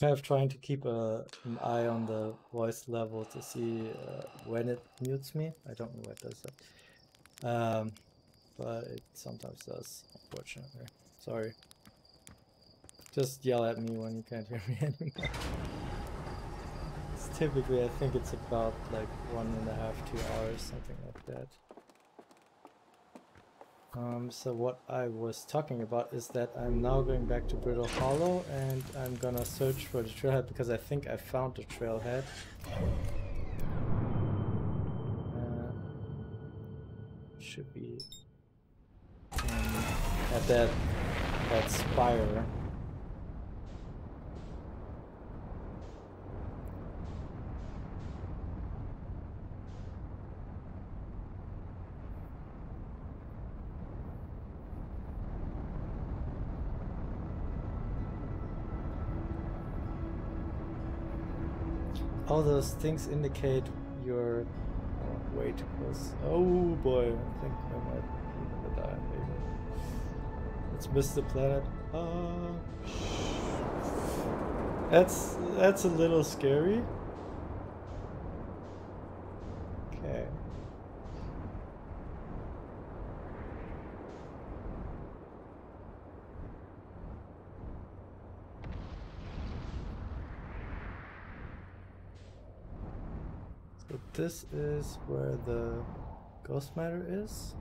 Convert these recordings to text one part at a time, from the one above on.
kind of trying to keep an eye on the voice level to see when it mutes me. I don't know why it does that. But it sometimes does, unfortunately. Sorry. Just yell at me when you can't hear me anymore. It's typically, I think it's about like 1.5 to 2 hours, something like that. So what I was talking about is that I'm now going back to Brittle Hollow and I'm gonna search for the trailhead because I think I found the trailhead. Should be at that spire. All those things indicate you're way too close. Oh boy, I think I might die, maybe. Let's miss the planet. That's a little scary. Okay. This is where the ghost matter is.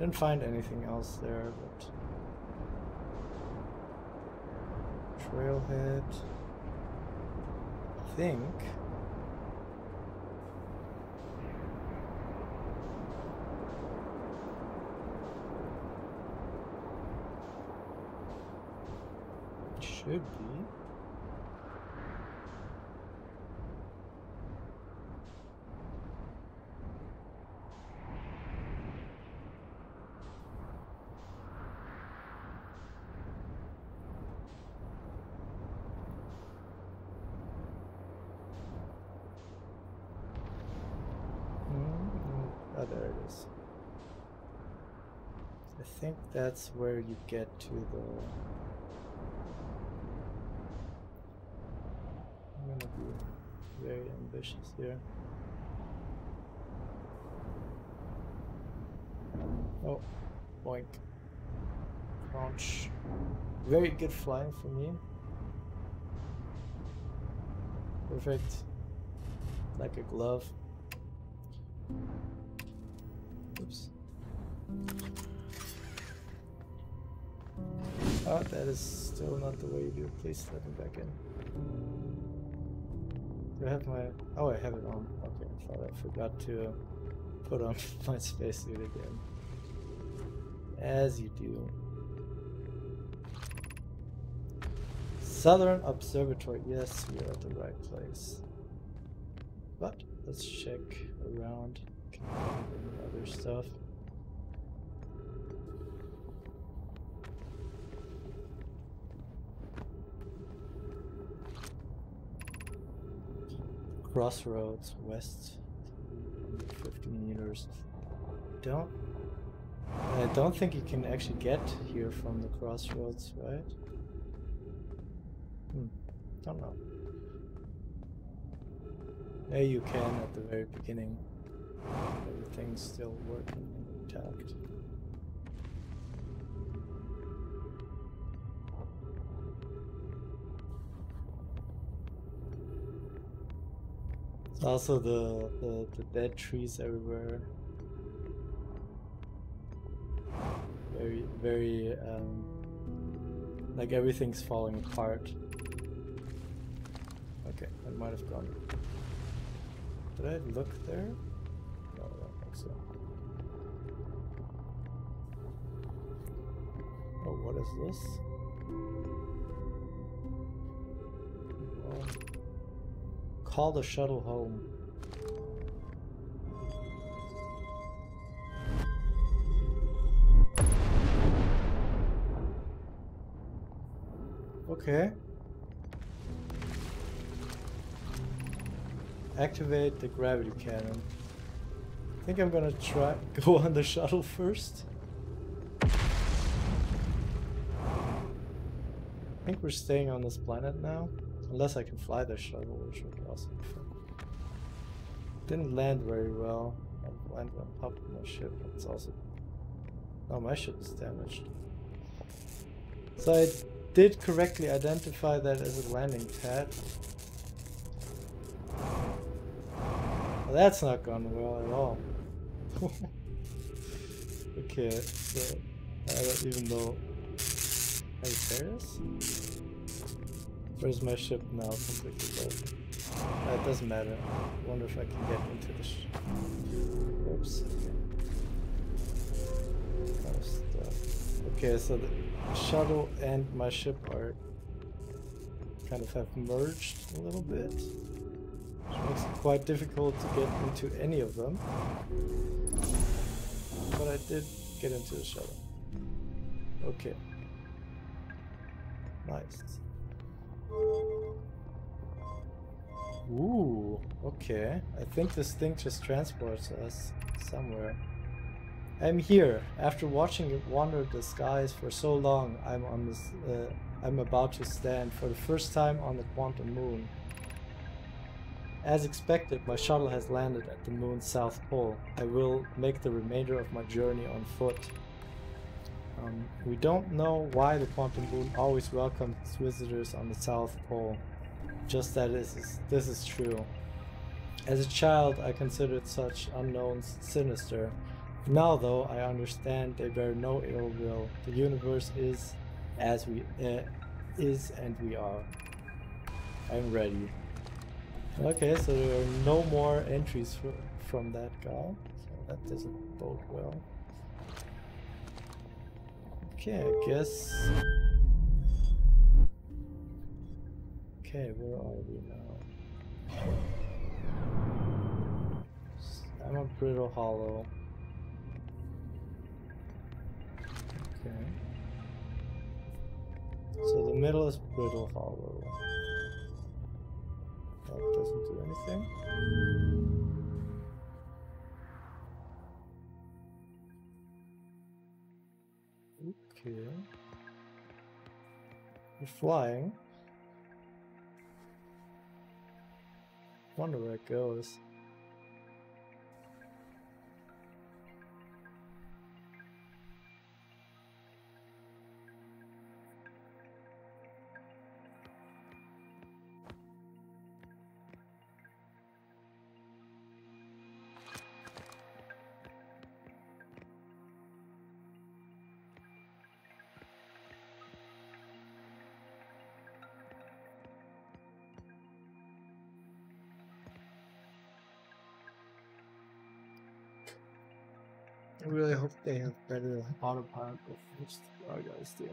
Didn't find anything else there, but trailhead. I think. It should be. I think that's where you get to the... I'm gonna be very ambitious here. Oh, boink. Launch. Very good flying for me. Perfect. Like a glove. Oops. Oh, that is still not the way you do it. Please let me back in. Do I have my... Oh, I have it on. Okay, I thought I forgot to put on my spacesuit again. As you do. Southern Observatory. Yes, we are at the right place. But let's check around. Can I find any other stuff? Crossroads west 50 meters. I don't think you can actually get here from the crossroads, right? Don't know. Maybe you can at the very beginning. Everything's still working intact. Also the dead trees everywhere. Very like everything's falling apart. Okay, I might have gone. Did I look there? No, I don't think so. Oh, what is this? Oh. Call the shuttle home. Okay. Activate the gravity cannon. I think I'm gonna try go on the shuttle first. I think we're staying on this planet now. Unless I can fly the shuttle, which would be awesome. Didn't land very well. I landed on top of my ship. It's also... oh, my ship is damaged. So I did correctly identify that as a landing pad. Well, that's not gone well at all. Okay, so I don't even know. Are you serious? Where's my ship now? Completely broken. It doesn't matter. I wonder if I can get into the ship. Oops. Okay, so the shuttle and my ship are kind of have merged a little bit. Which makes it quite difficult to get into any of them. But I did get into the shuttle. Okay. Nice. Ooh, okay. I think this thing just transports us somewhere. I'm here. After watching it wander the skies for so long, I'm about to stand for the first time on the Quantum Moon. As expected, my shuttle has landed at the moon's south pole. I will make the remainder of my journey on foot. We don't know why the Quantum Moon always welcomes visitors on the south pole. Just that this is true. As a child, I considered such unknowns sinister. Now, though, I understand they bear no ill will. The universe is as we is, and we are. I'm ready. Okay, so there are no more entries from that guy, so that doesn't bode well. Okay, I guess... okay, where are we now? I'm on Brittle Hollow. Okay. So the middle is Brittle Hollow. That doesn't do anything. Okay. We're flying. Wonder where it goes. I really hope they have better autopilot which our guys do.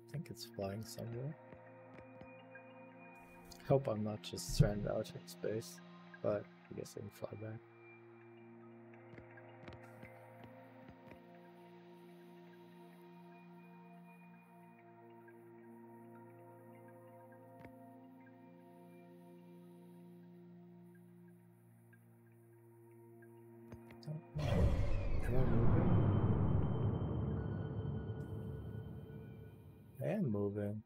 I think it's flying somewhere. Hope I'm not just stranded out in space, but I guess I can fly back. Moving.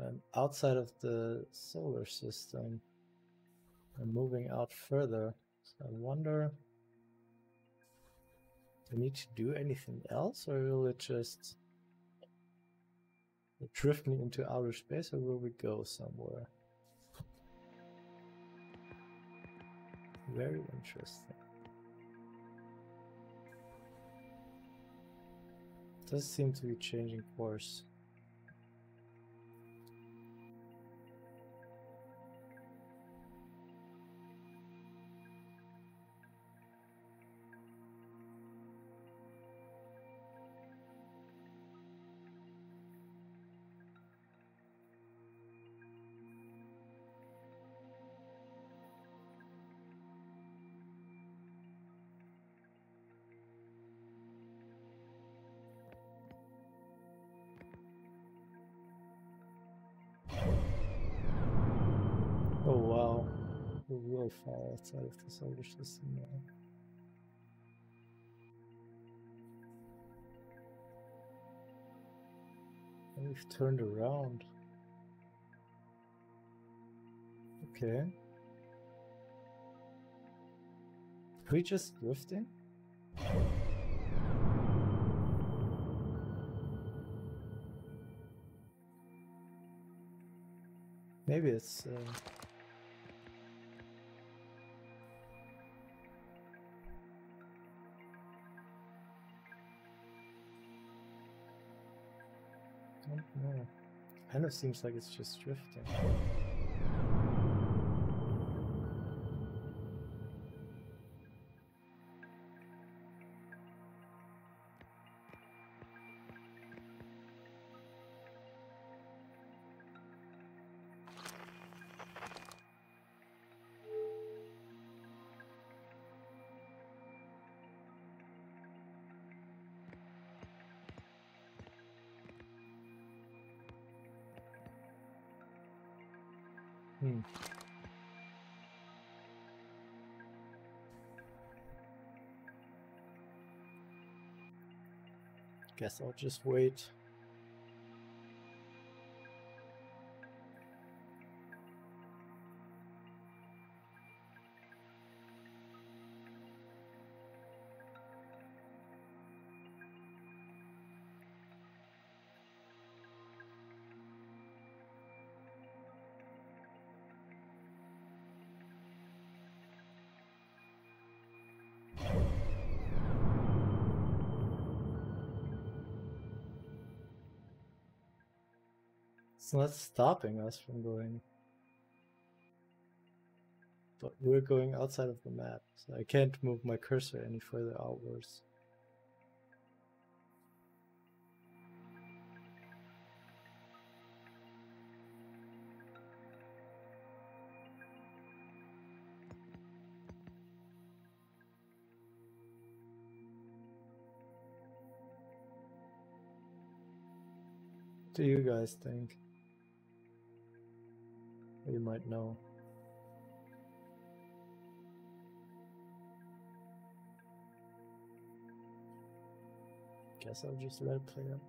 I'm outside of the solar system. I'm moving out further. So I wonder, do I need to do anything else, or will it just drift me into outer space, or will we go somewhere? Very interesting. Does seem to be changing course. Oh wow, we will fall outside of the solar system now. And we've turned around. Okay. Are we just drifting? Maybe it's... I don't know. Kind of seems like it's just drifting. Guess I'll just wait. It's not stopping us from going, but we're going outside of the map, so I can't move my cursor any further outwards. What do you guys think? You might know. Guess I'll just let it play out.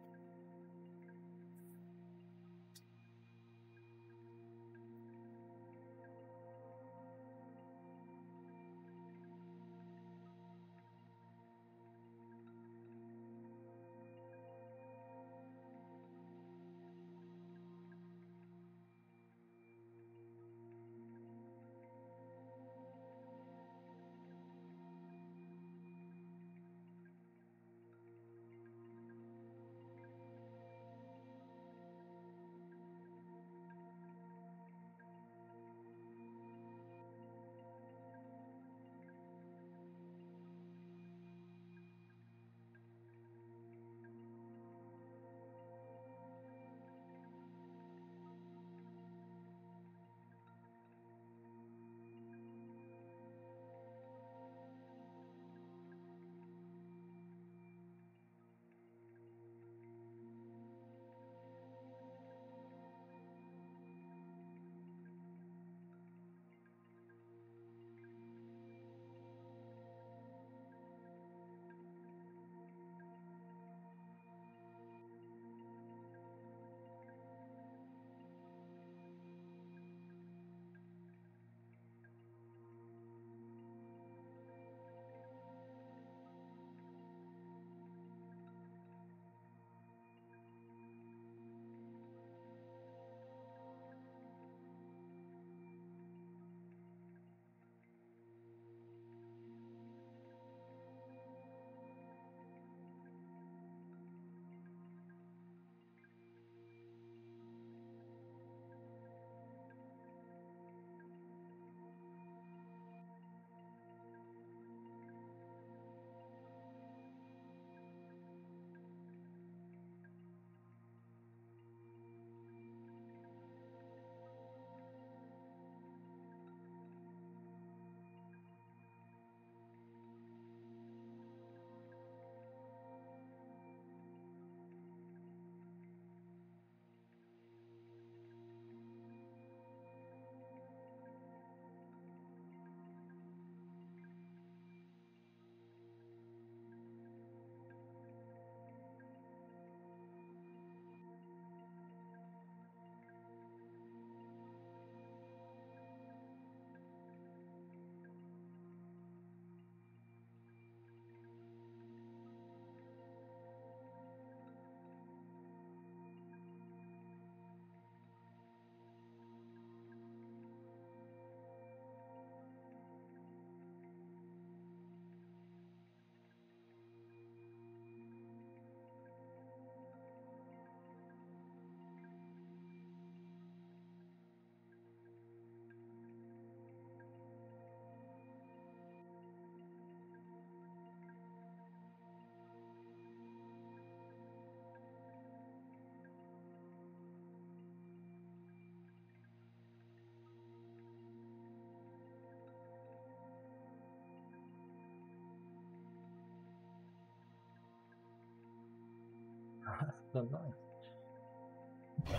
than that.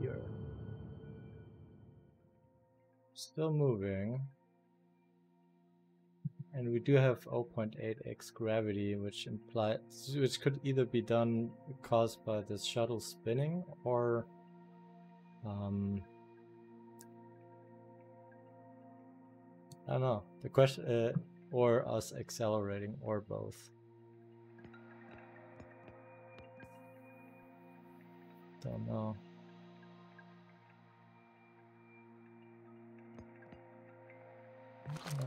Here. Still moving. And we do have 0.8x gravity, which could either be done caused by this shuttle spinning or I don't know. The question, or us accelerating, or both. Don't know. Oh.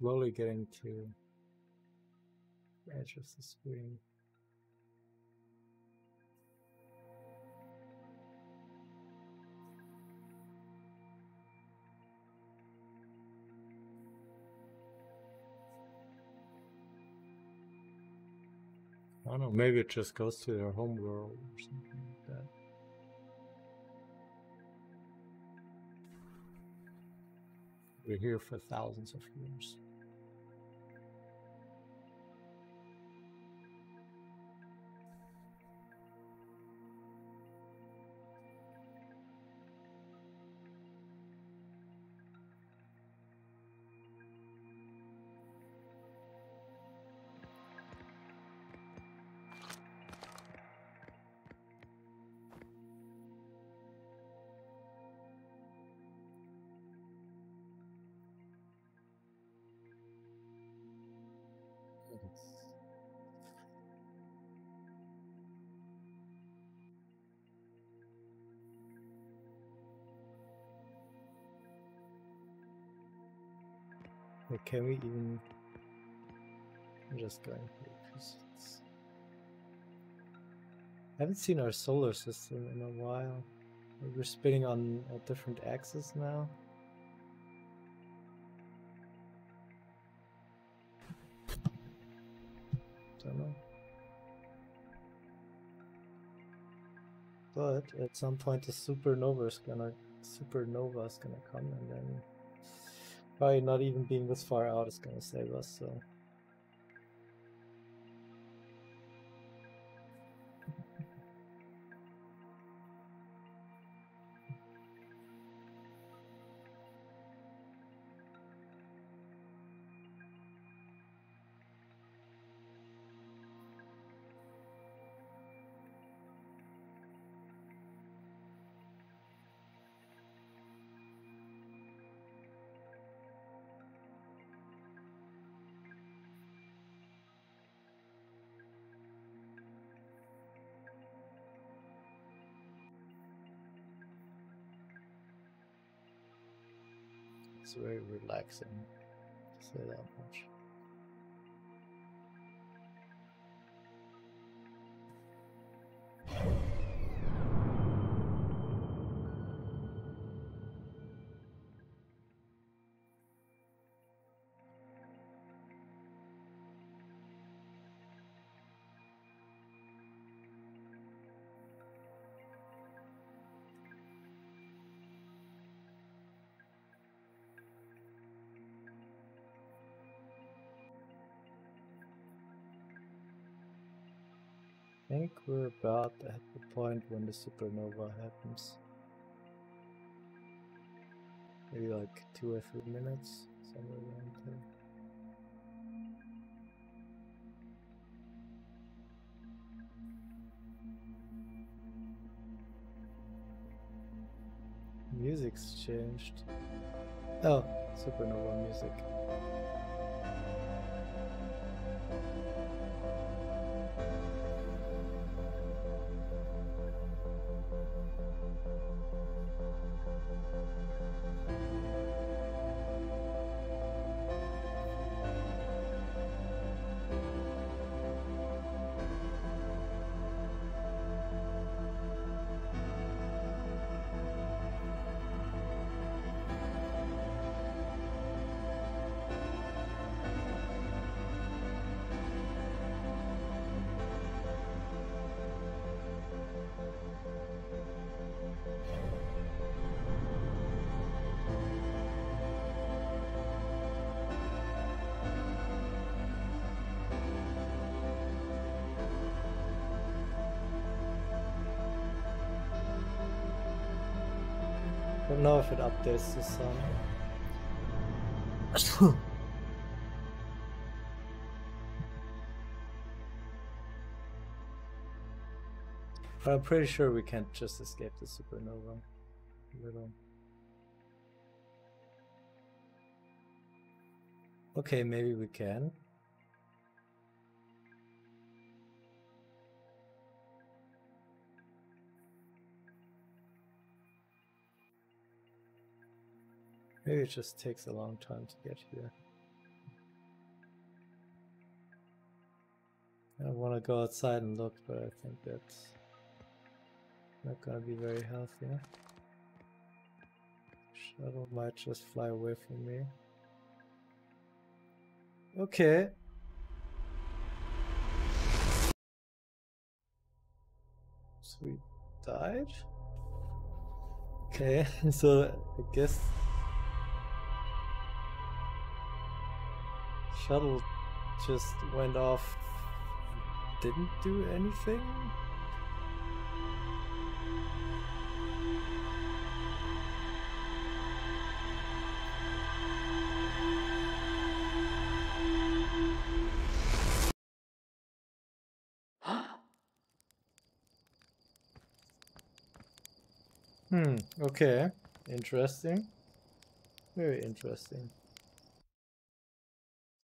Slowly getting to the edge of the screen. I don't know, maybe it just goes to their home world or something like that. We're here for thousands of years. But can we even... I'm just going through pieces. I haven't seen our solar system in a while. We're spinning on a different axis now. But at some point the supernova is gonna come, and then probably not even being this far out is gonna save us, so it's very relaxing to say that much. I think we're about at the point when the supernova happens. Maybe like 2 or 3 minutes, somewhere around there. Music's changed. Oh, supernova music. Don't know if it updates the sun. But I'm pretty sure we can't just escape the supernova. Okay, maybe we can. Maybe it just takes a long time to get here. I want to go outside and look, but I think that's not gonna be very healthy. Shadow might just fly away from me. Okay. So we died? Okay, so I guess shuttle just went off and didn't do anything? Okay, interesting. Very interesting.